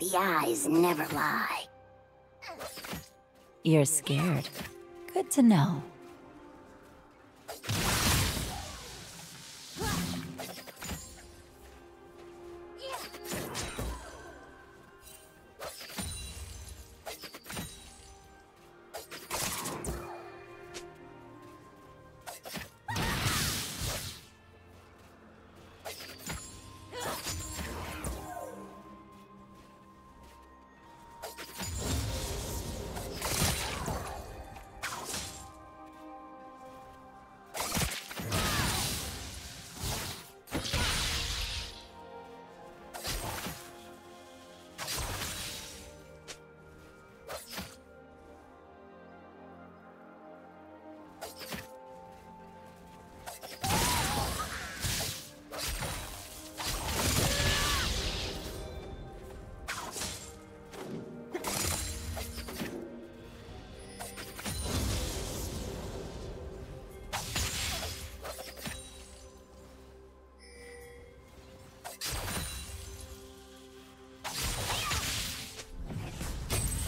The eyes never lie. You're scared. Good to know.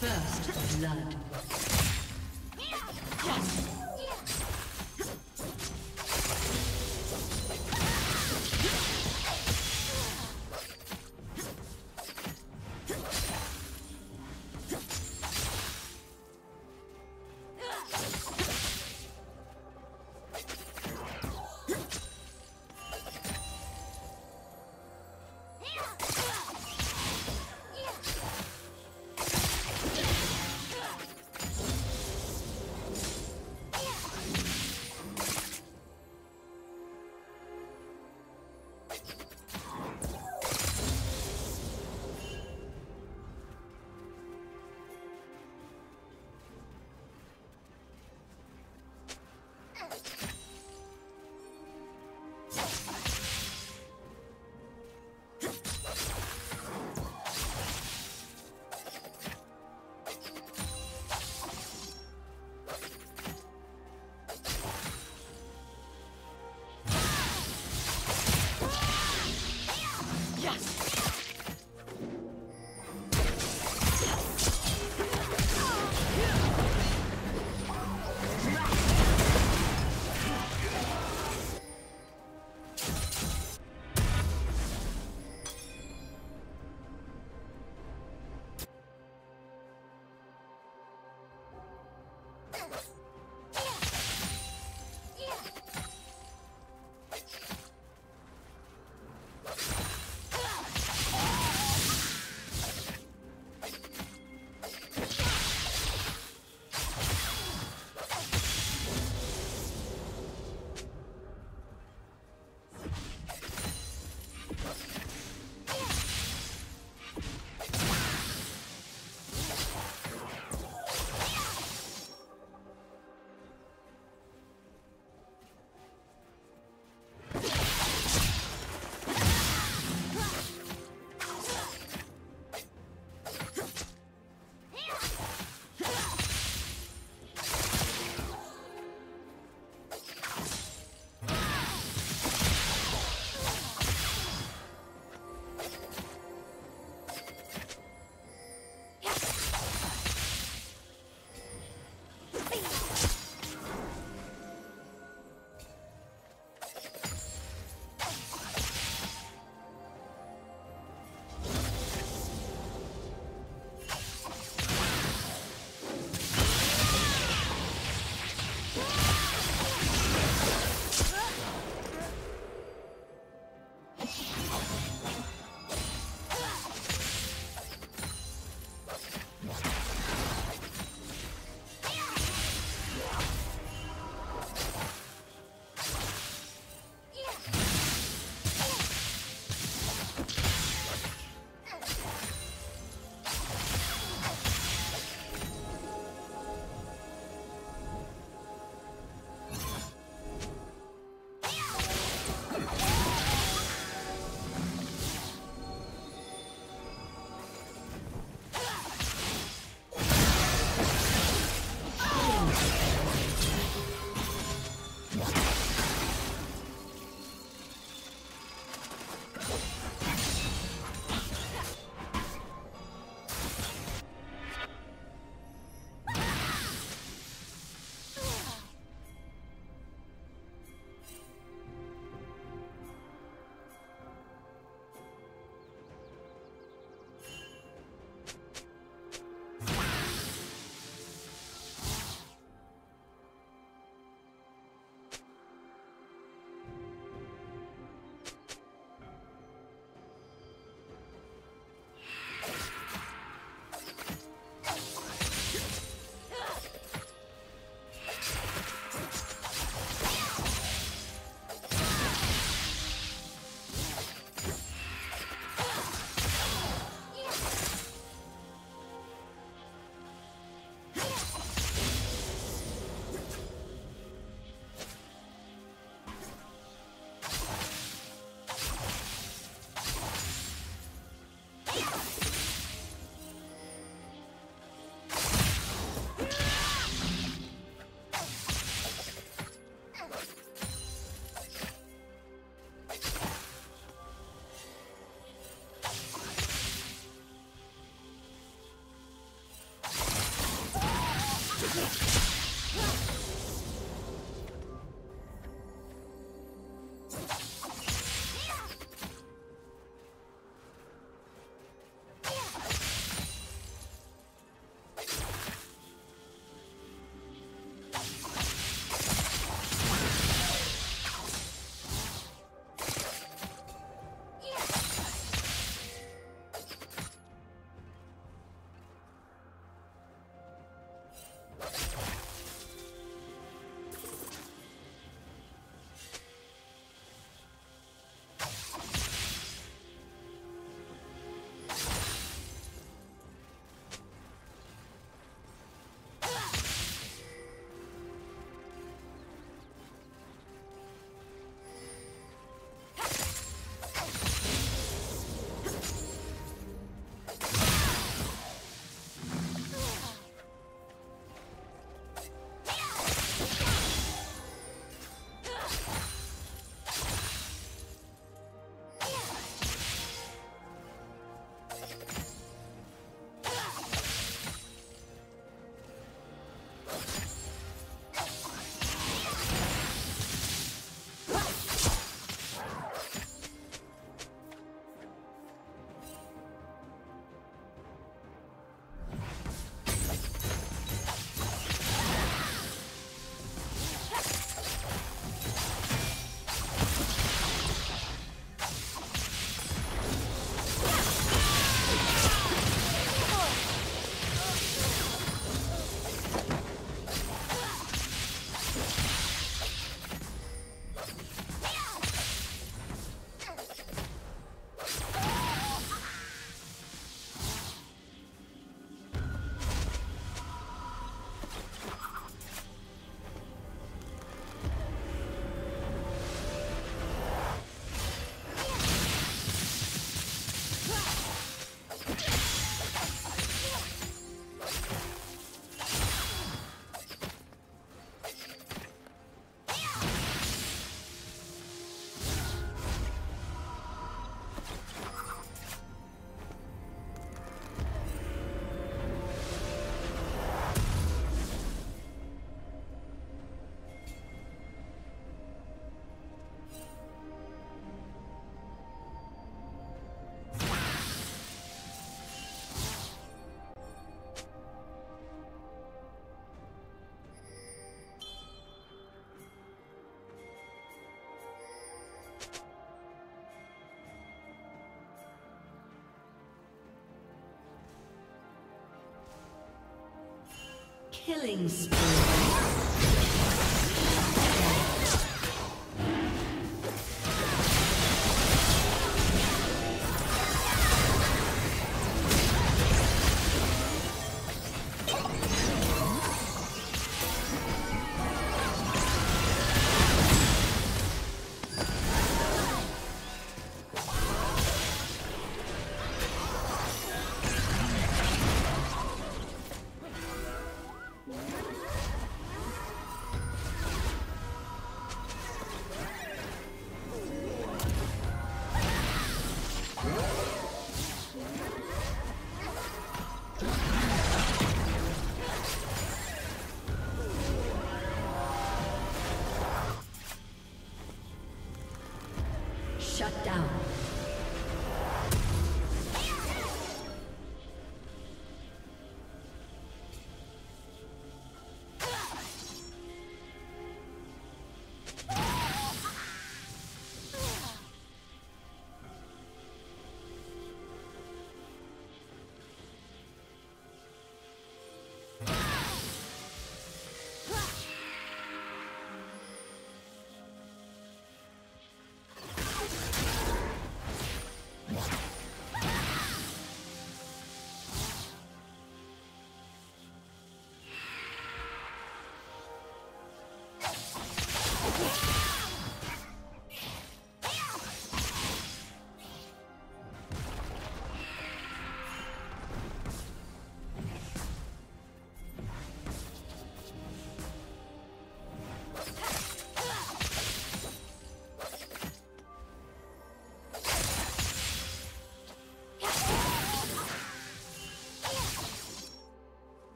First blood. Killing spree. Shut down.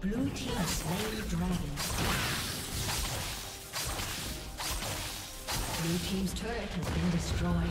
Blue team slay dragon. Blue team's turret has been destroyed.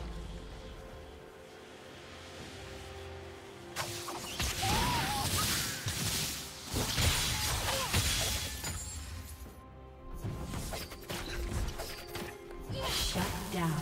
Shut down.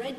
Red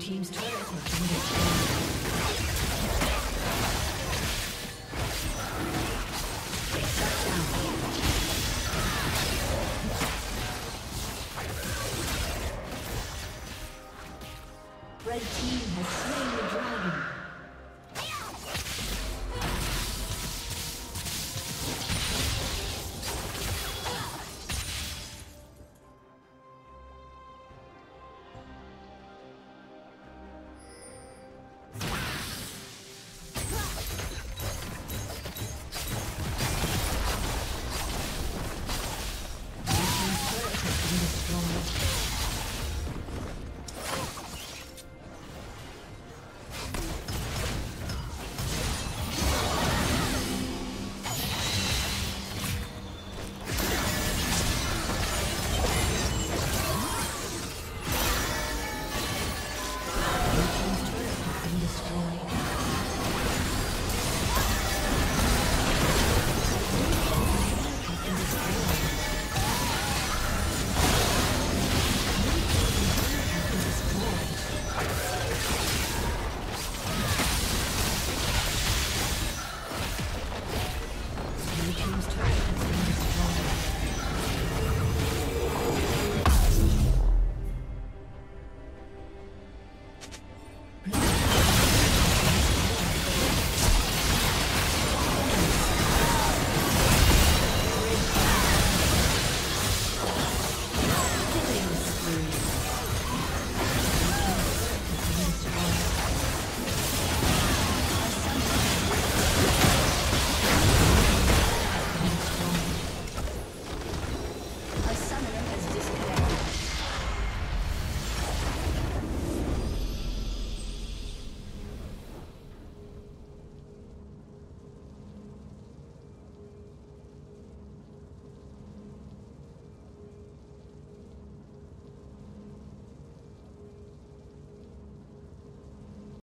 Team's turret has been destroyed. Red Team has slain the dragon.